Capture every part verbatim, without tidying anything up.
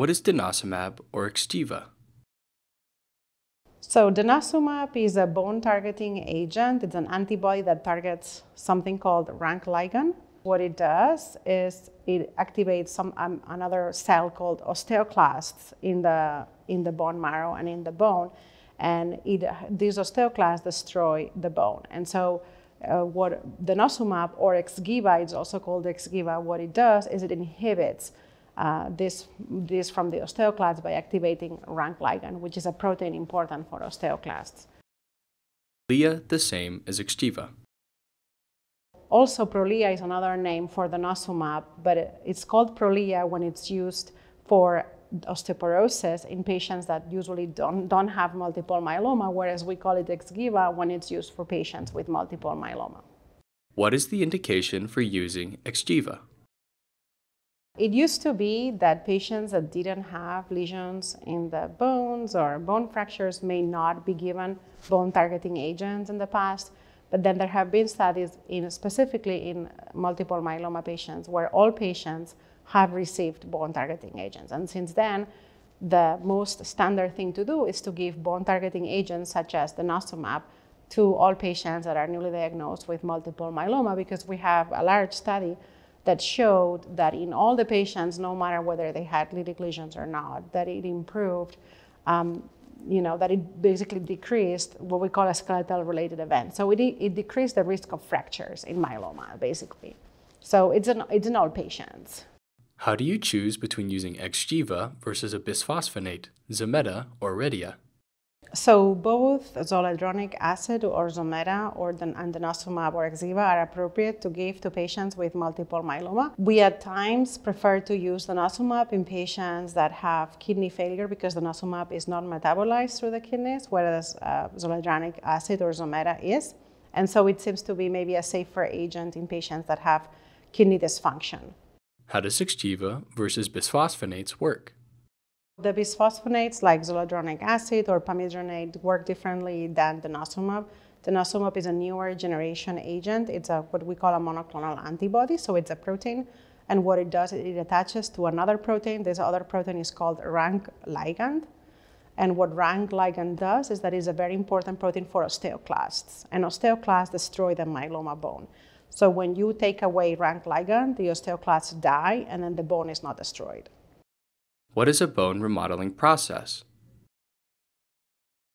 What is denosumab or Xgeva? So denosumab is a bone-targeting agent. It's an antibody that targets something called RANK ligand. What it does is it activates some, um, another cell called osteoclasts in the, in the bone marrow and in the bone. And it, these osteoclasts destroy the bone. And so uh, what denosumab or Xgeva, it's also called Xgeva, what it does is it inhibits uh, this, this from the osteoclasts by activating RANK ligand, which is a protein important for osteoclasts. Prolia, the same as Xgeva. Also, Prolia is another name for denosumab, but it's called Prolia when it's used for osteoporosis in patients that usually don't, don't have multiple myeloma, whereas we call it Xgeva when it's used for patients with multiple myeloma. What is the indication for using Xgeva? It used to be that patients that didn't have lesions in the bones or bone fractures may not be given bone-targeting agents in the past. But then there have been studies in, specifically in multiple myeloma patients where all patients have received bone-targeting agents. And since then, the most standard thing to do is to give bone-targeting agents such as denosumab to all patients that are newly diagnosed with multiple myeloma, because we have a large study that showed that in all the patients, no matter whether they had lytic lesions or not, that it improved um, you know, that it basically decreased what we call a skeletal-related event. So it, it decreased the risk of fractures in myeloma, basically. So it's in, it's in all patients. How do you choose between using Xgeva versus a bisphosphonate, Zometa or Redia? So both zoledronic acid or Zometa or den and denosumab or Xgeva are appropriate to give to patients with multiple myeloma. We at times prefer to use denosumab in patients that have kidney failure because denosumab is not metabolized through the kidneys, whereas uh, zoledronic acid or Zometa is. And so it seems to be maybe a safer agent in patients that have kidney dysfunction. How does Xgeva versus bisphosphonates work? The bisphosphonates like zoledronic acid or pamidronate work differently than denosumab. Denosumab is a newer generation agent. It's a, what we call a monoclonal antibody, so it's a protein. And what it does, it attaches to another protein. This other protein is called RANK ligand. And what RANK ligand does is that it's a very important protein for osteoclasts. And osteoclasts destroy the myeloma bone. So when you take away RANK ligand, the osteoclasts die, and then the bone is not destroyed. What is a bone remodeling process?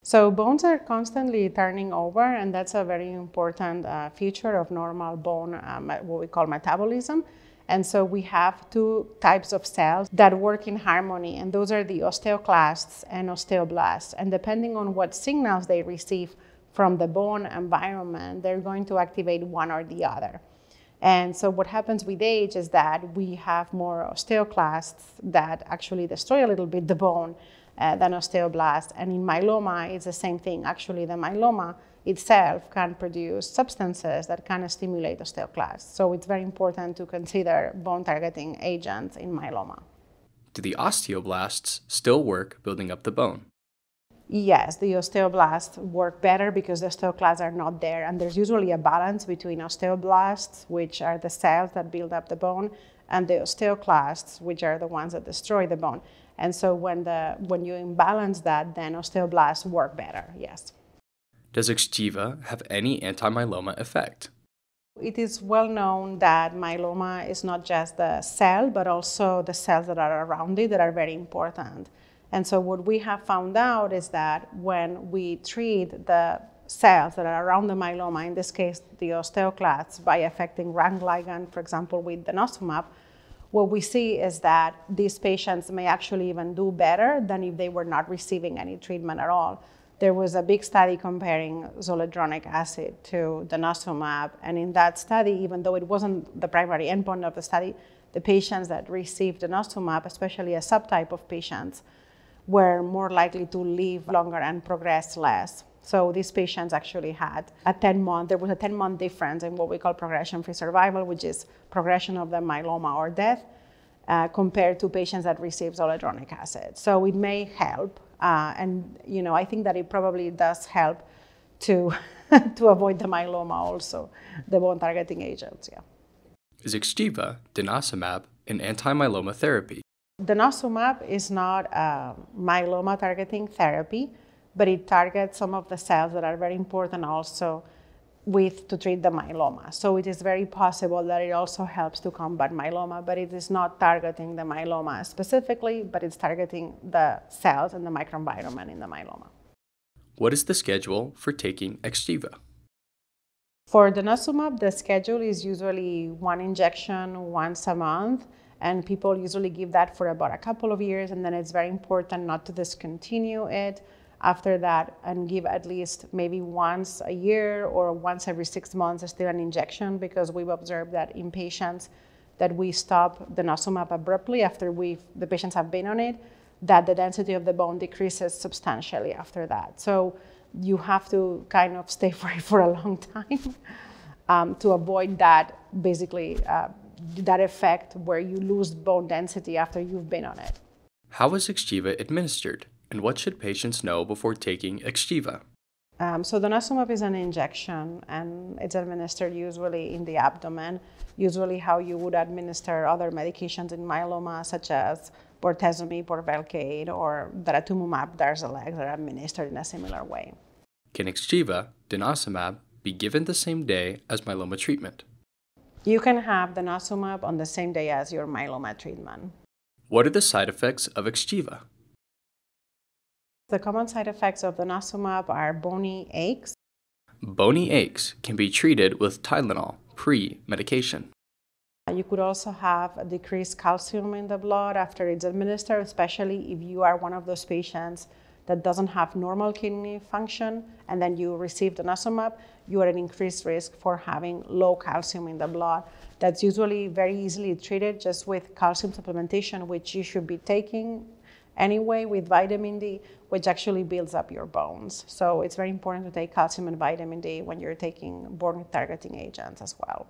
So bones are constantly turning over, and that's a very important uh, feature of normal bone, um, what we call metabolism. And so we have two types of cells that work in harmony, and those are the osteoclasts and osteoblasts. And depending on what signals they receive from the bone environment, they're going to activate one or the other. And so what happens with age is that we have more osteoclasts that actually destroy a little bit the bone uh, than osteoblasts. And in myeloma, it's the same thing. Actually, the myeloma itself can produce substances that can stimulate osteoclasts. So it's very important to consider bone-targeting agents in myeloma. Do the osteoblasts still work building up the bone? Yes, the osteoblasts work better because the osteoclasts are not there, and there's usually a balance between osteoblasts, which are the cells that build up the bone, and the osteoclasts, which are the ones that destroy the bone. And so when, the, when you imbalance that, then osteoblasts work better, yes. Does Xgeva have any anti-myeloma effect? It is well known that myeloma is not just the cell, but also the cells that are around it that are very important. And so what we have found out is that when we treat the cells that are around the myeloma, in this case the osteoclasts, by affecting RANK ligand, for example, with denosumab, what we see is that these patients may actually even do better than if they were not receiving any treatment at all. There was a big study comparing zoledronic acid to denosumab, and in that study, even though it wasn't the primary endpoint of the study, the patients that received denosumab, especially a subtype of patients, were more likely to live longer and progress less. So these patients actually had a ten month, there was a ten month difference in what we call progression-free survival, which is progression of the myeloma or death, uh, compared to patients that receive zoledronic acid. So it may help, uh, and you know, I think that it probably does help to, to avoid the myeloma also, the bone-targeting agents, yeah. Is Xgeva, denosumab, an anti-myeloma therapy? Denosumab is not a myeloma targeting therapy, but it targets some of the cells that are very important also with to treat the myeloma. So it is very possible that it also helps to combat myeloma, but it is not targeting the myeloma specifically, but it's targeting the cells and the microenvironment in the myeloma. What is the schedule for taking Xgeva? For denosumab, the schedule is usually one injection once a month, and people usually give that for about a couple of years, and then it's very important not to discontinue it after that and give at least maybe once a year or once every six months still an injection, because we've observed that in patients that we stop denosumab abruptly after we the patients have been on it, that the density of the bone decreases substantially after that. So you have to kind of stay free for a long time um, to avoid that basically uh, that effect where you lose bone density after you've been on it. How is Xgeva administered, and what should patients know before taking Xgeva? Um, so denosumab is an injection, and it's administered usually in the abdomen, usually how you would administer other medications in myeloma, such as Bortezomib or Velcade or Daratumumab, Darzalex, are administered in a similar way. Can Xgeva, denosumab, be given the same day as myeloma treatment? You can have denosumab on the same day as your myeloma treatment. What are the side effects of Xgeva? The common side effects of denosumab are bony aches. Bony aches can be treated with Tylenol pre-medication. You could also have a decreased calcium in the blood after it's administered, especially if you are one of those patients that doesn't have normal kidney function and then you receive denosumab, you are at increased risk for having low calcium in the blood. That's usually very easily treated just with calcium supplementation, which you should be taking anyway, with vitamin D, which actually builds up your bones. So it's very important to take calcium and vitamin D when you're taking bone targeting agents as well.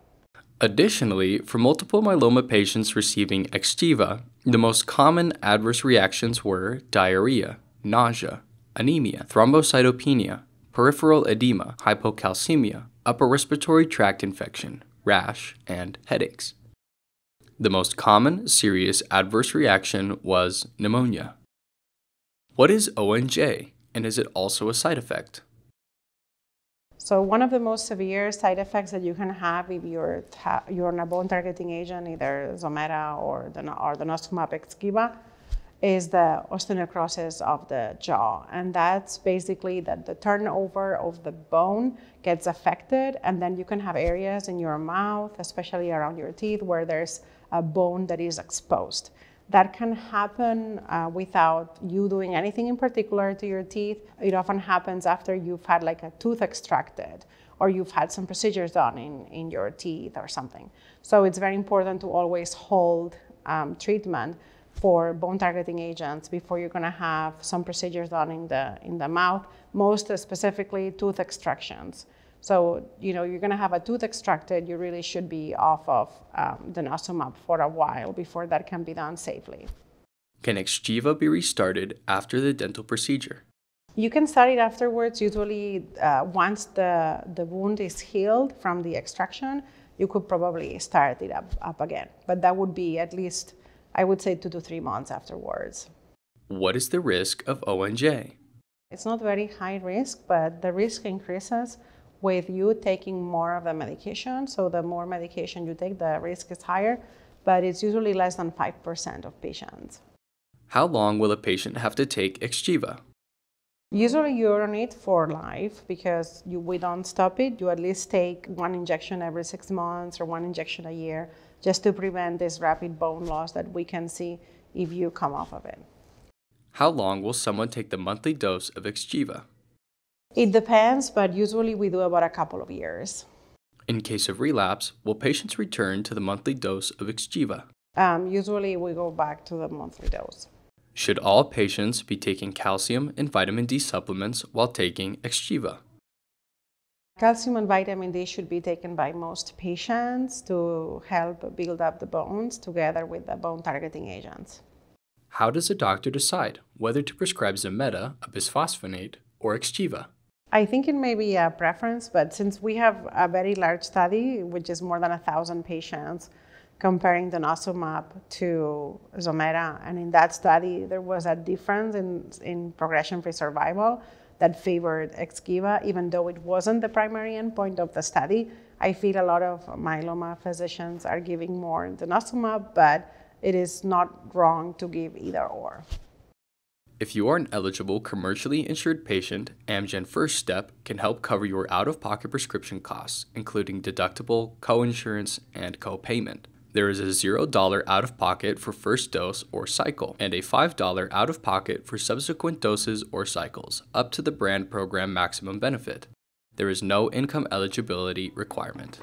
Additionally, for multiple myeloma patients receiving Xgeva, the most common adverse reactions were diarrhea, nausea, anemia, thrombocytopenia, peripheral edema, hypocalcemia, upper respiratory tract infection, rash, and headaches. The most common serious adverse reaction was pneumonia. What is O N J, and is it also a side effect? So one of the most severe side effects that you can have if you're, you're on a bone targeting agent, either Zometa or the or denosumab Xgeva, is the osteonecrosis of the jaw. And that's basically that the turnover of the bone gets affected, and then you can have areas in your mouth, especially around your teeth, where there's a bone that is exposed. That can happen uh, without you doing anything in particular to your teeth. It often happens after you've had like a tooth extracted or you've had some procedures done in, in your teeth or something. So it's very important to always hold um, treatment for bone targeting agents before you're gonna have some procedures done in the, in the mouth, most specifically tooth extractions. So, you know, you're gonna have a tooth extracted, you really should be off of um, denosumab for a while before that can be done safely. Can Xgeva be restarted after the dental procedure? You can start it afterwards. Usually uh, once the, the wound is healed from the extraction, you could probably start it up, up again, but that would be at least, I would say, two to three months afterwards. What is the risk of O N J? It's not very high risk, but the risk increases with you taking more of the medication. So the more medication you take, the risk is higher, but it's usually less than five percent of patients. How long will a patient have to take Xgeva? Usually you're on it for life, because you, we don't stop it. You at least take one injection every six months or one injection a year, just to prevent this rapid bone loss that we can see if you come off of it. How long will someone take the monthly dose of Xgeva? It depends, but usually we do about a couple of years. In case of relapse, will patients return to the monthly dose of Xgeva? Um, usually we go back to the monthly dose. Should all patients be taking calcium and vitamin D supplements while taking Xgeva? Calcium and vitamin D should be taken by most patients to help build up the bones together with the bone targeting agents. How does a doctor decide whether to prescribe Zometa, a bisphosphonate, or Xgeva? I think it may be a preference, but since we have a very large study, which is more than a thousand patients, comparing denosumab to Zometa. And in that study, there was a difference in, in progression-free survival that favored Xgeva, even though it wasn't the primary endpoint of the study. I feel a lot of myeloma physicians are giving more denosumab, but it is not wrong to give either or. If you are an eligible commercially insured patient, Amgen First Step can help cover your out-of-pocket prescription costs, including deductible, coinsurance, and co-payment. There is a zero dollar out-of-pocket for first dose or cycle, and a five dollar out-of-pocket for subsequent doses or cycles, up to the brand program maximum benefit. There is no income eligibility requirement.